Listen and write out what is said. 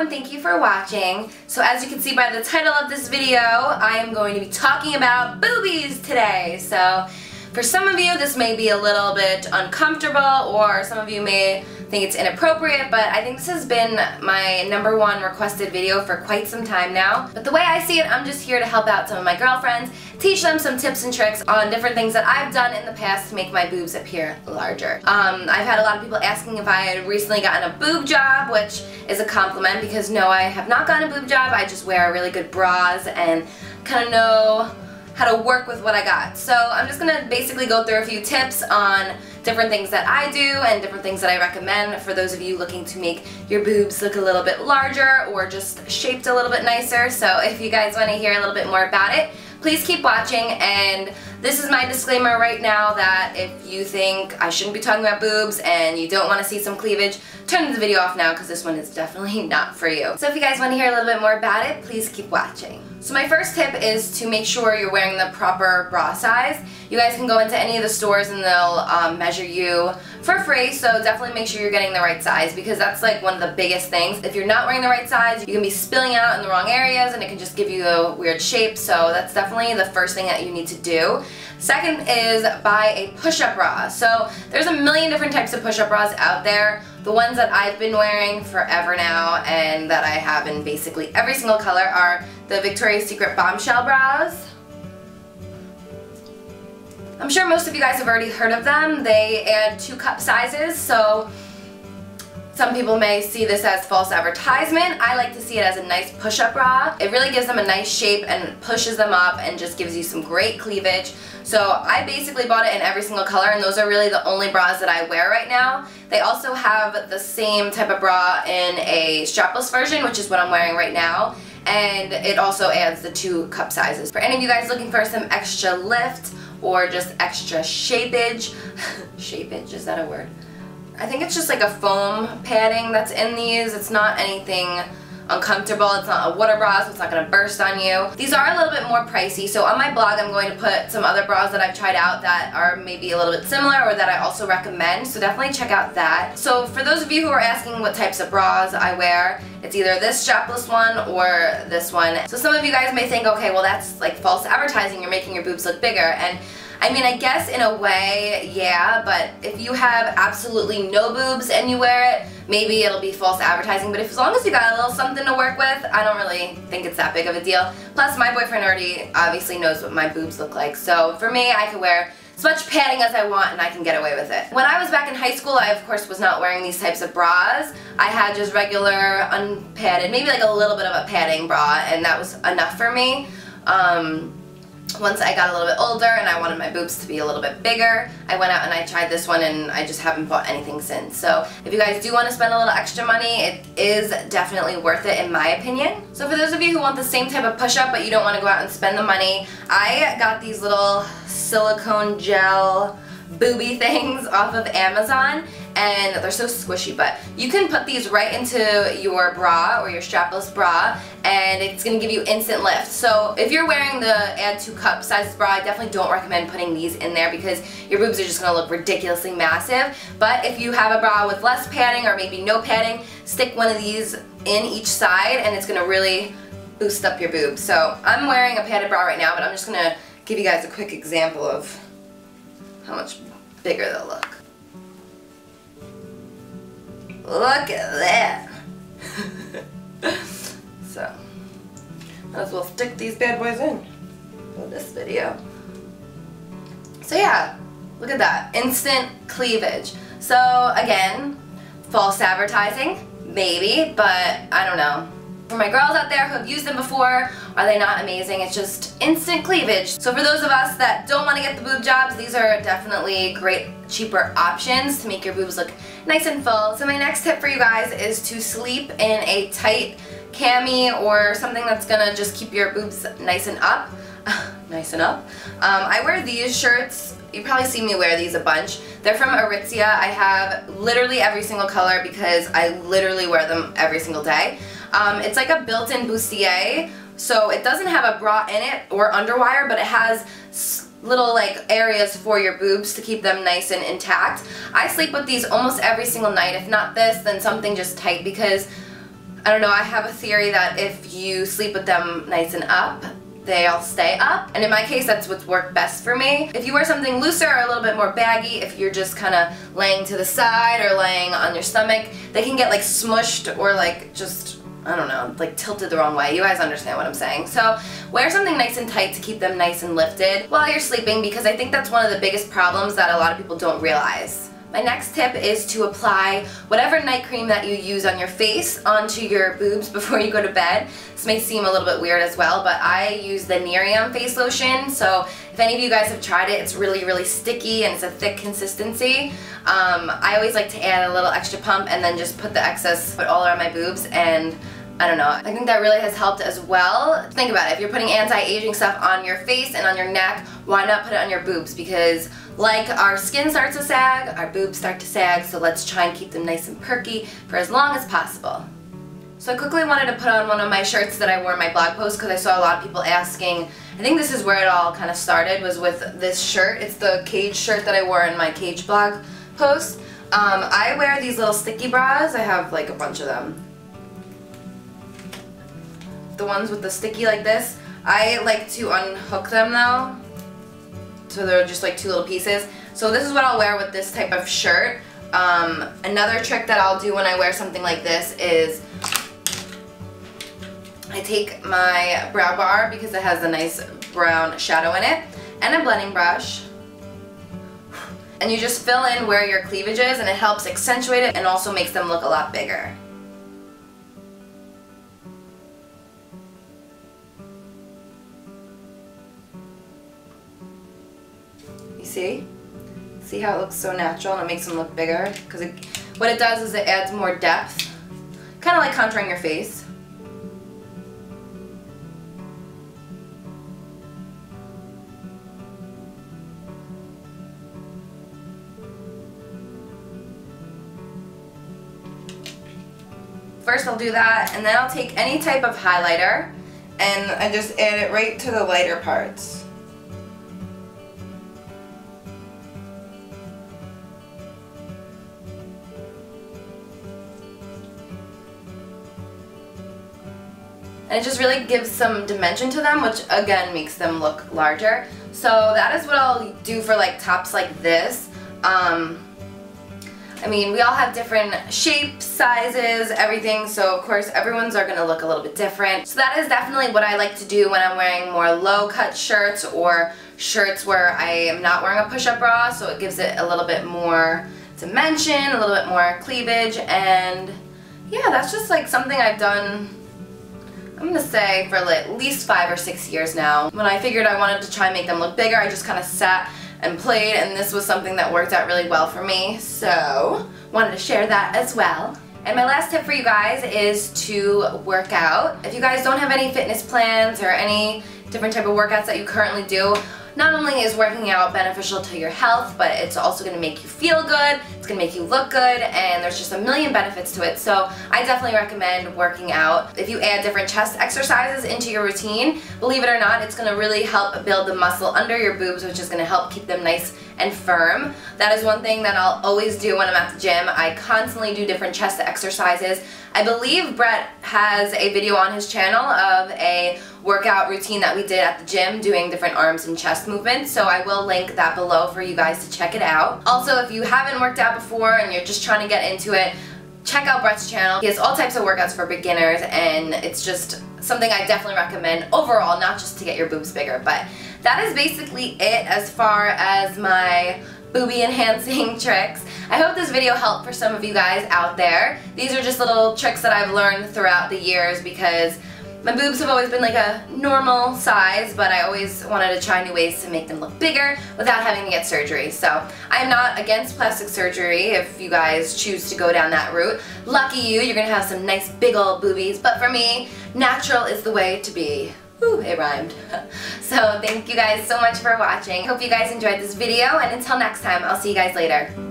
everyone, thank you for watching. So as you can see by the title of this video, I am going to be talking about boobies today. So for some of you this may be a little bit uncomfortable, or some of you may think it's inappropriate, but I think this has been my #1 requested video for quite some time now. But the way I see it, I'm just here to help out some of my girlfriends, teach them some tips and tricks on different things that I've done in the past to make my boobs appear larger. I've had a lot of people asking if I had recently gotten a boob job, which is a compliment because no, I have not gotten a boob job. I just wear really good bras and kind of know how to work with what I got. So I'm just gonna basically go through a few tips on different things that I do and different things that I recommend for those of you looking to make your boobs look a little bit larger or just shaped a little bit nicer. So if you guys want to hear a little bit more about it, please keep watching. And this is my disclaimer right now that if you think I shouldn't be talking about boobs and you don't want to see some cleavage, turn the video off now because this one is definitely not for you. So if you guys want to hear a little bit more about it, please keep watching. So my first tip is to make sure you're wearing the proper bra size. You guys can go into any of the stores and they'll measure you for free, so definitely make sure you're getting the right size because that's like one of the biggest things. If you're not wearing the right size, you can be spilling out in the wrong areas and it can just give you a weird shape, so that's definitely the first thing that you need to do. Second is buy a push-up bra. So there's a million different types of push-up bras out there. The ones that I've been wearing forever now and that I have in basically every single color are the Victoria's Secret Bombshell Bras. I'm sure most of you guys have already heard of them. They add 2 cup sizes, so some people may see this as false advertisement. I like to see it as a nice push-up bra. It really gives them a nice shape and pushes them up and just gives you some great cleavage. So I basically bought it in every single color, and those are really the only bras that I wear right now. They also have the same type of bra in a strapless version, which is what I'm wearing right now, and it also adds the 2 cup sizes. For any of you guys looking for some extra lift or just extra shapage, shapage, is that a word? I think it's just like a foam padding that's in these. It's not anything uncomfortable. It's not a water bra, so it's not going to burst on you. These are a little bit more pricey, so on my blog I'm going to put some other bras that I've tried out that are maybe a little bit similar or that I also recommend, so definitely check out that. So for those of you who are asking what types of bras I wear, it's either this strapless one or this one. So some of you guys may think, okay, well that's like false advertising, you're making your boobs look bigger, and I mean, I guess in a way, yeah, but if you have absolutely no boobs and you wear it, maybe it'll be false advertising, but if, as long as you got a little something to work with, I don't really think it's that big of a deal. Plus, my boyfriend already obviously knows what my boobs look like, so for me, I can wear as much padding as I want and I can get away with it. When I was back in high school, I of course was not wearing these types of bras. I had just regular, unpadded, maybe like a little bit of a padding bra, and that was enough for me. Once I got a little bit older and I wanted my boobs to be a little bit bigger, I went out and I tried this one, and I just haven't bought anything since. So if you guys do want to spend a little extra money, it is definitely worth it in my opinion. So for those of you who want the same type of push-up but you don't want to go out and spend the money, I got these little silicone gel booby things off of Amazon, and they're so squishy, but you can put these right into your bra or your strapless bra and it's going to give you instant lift. So if you're wearing the add 2 cup size bra, I definitely don't recommend putting these in there because your boobs are just going to look ridiculously massive. But if you have a bra with less padding or maybe no padding, stick one of these in each side and it's going to really boost up your boobs. So I'm wearing a padded bra right now, but I'm just going to give you guys a quick example of how much bigger they'll look. Look at that. So, might as well stick these bad boys in for this video. So yeah, look at that. Instant cleavage. So again, false advertising, maybe, but I don't know. For my girls out there who have used them before, are they not amazing? It's just instant cleavage. So for those of us that don't want to get the boob jobs, these are definitely great, cheaper options to make your boobs look nice and full. So my next tip for you guys is to sleep in a tight cami or something that's gonna just keep your boobs nice and up. Nice and up. I wear these shirts. You probably see me wear these a bunch. They're from Aritzia. I have literally every single color because I literally wear them every single day. It's like a built-in bustier, so it doesn't have a bra in it or underwire, but it has little like areas for your boobs to keep them nice and intact. I sleep with these almost every single night. If not this, then something just tight, because I don't know, I have a theory that if you sleep with them nice and up, they'll stay up, and in my case that's what's worked best for me. If you wear something looser or a little bit more baggy, if you're just kind of laying to the side or laying on your stomach, they can get like smushed or like just, I don't know, like tilted the wrong way. You guys understand what I'm saying. So wear something nice and tight to keep them nice and lifted while you're sleeping, because I think that's one of the biggest problems that a lot of people don't realize. My next tip is to apply whatever night cream that you use on your face onto your boobs before you go to bed. This may seem a little bit weird as well, but I use the Nerium Face Lotion, so if any of you guys have tried it, it's really, really sticky and it's a thick consistency. I always like to add a little extra pump and then just put the excess, put all around my boobs, and I don't know, I think that really has helped as well. Think about it, if you're putting anti-aging stuff on your face and on your neck, why not put it on your boobs? Because like our skin starts to sag, our boobs start to sag, so let's try and keep them nice and perky for as long as possible. So I quickly wanted to put on one of my shirts that I wore in my blog post because I saw a lot of people asking. I think this is where it all kind of started, was with this shirt. It's the cage shirt that I wore in my cage blog post. I wear these little sticky bras. I have like a bunch of them. The ones with the sticky like this. I like to unhook them though, so they're just like two little pieces. So this is what I'll wear with this type of shirt. Another trick that I'll do when I wear something like this is I take my brow bar, because it has a nice brown shadow in it, and a blending brush, and you just fill in where your cleavage is, and it helps accentuate it and also makes them look a lot bigger. See? See how it looks so natural and it makes them look bigger? Because what it does is it adds more depth. Kind of like contouring your face. First I'll do that, and then I'll take any type of highlighter and I just add it right to the lighter parts. And it just really gives some dimension to them, which again makes them look larger. So that is what I'll do for like tops like this. I mean, we all have different shapes, sizes, everything, so of course everyone's are gonna look a little bit different. So that is definitely what I like to do when I'm wearing more low-cut shirts or shirts where I am not wearing a push-up bra, so it gives it a little bit more dimension, a little bit more cleavage, and yeah, that's just like something I've done, I'm gonna say, for at least 5 or 6 years now. When I figured I wanted to try and make them look bigger, I just kind of sat and played, and this was something that worked out really well for me, so wanted to share that as well. And my last tip for you guys is to work out. If you guys don't have any fitness plans or any different type of workouts that you currently do, not only is working out beneficial to your health, but it's also going to make you feel good, it's going to make you look good, and there's just a million benefits to it. So I definitely recommend working out. If you add different chest exercises into your routine, believe it or not, it's going to really help build the muscle under your boobs, which is going to help keep them nice and firm. That is one thing that I'll always do when I'm at the gym. I constantly do different chest exercises. I believe Brett has a video on his channel of a workout routine that we did at the gym doing different arms and chest movements, so I will link that below for you guys to check it out. Also, if you haven't worked out before and you're just trying to get into it, check out Brett's channel. He has all types of workouts for beginners, and it's just something I definitely recommend overall, not just to get your boobs bigger. But that is basically it as far as my boobie enhancing tricks. I hope this video helped for some of you guys out there. These are just little tricks that I've learned throughout the years, because my boobs have always been like a normal size, but I always wanted to try new ways to make them look bigger without having to get surgery. So I'm not against plastic surgery if you guys choose to go down that route. Lucky you, you're gonna have some nice big old boobies, but for me, natural is the way to be. Ooh, it rhymed. So thank you guys so much for watching. Hope you guys enjoyed this video, and until next time, I'll see you guys later.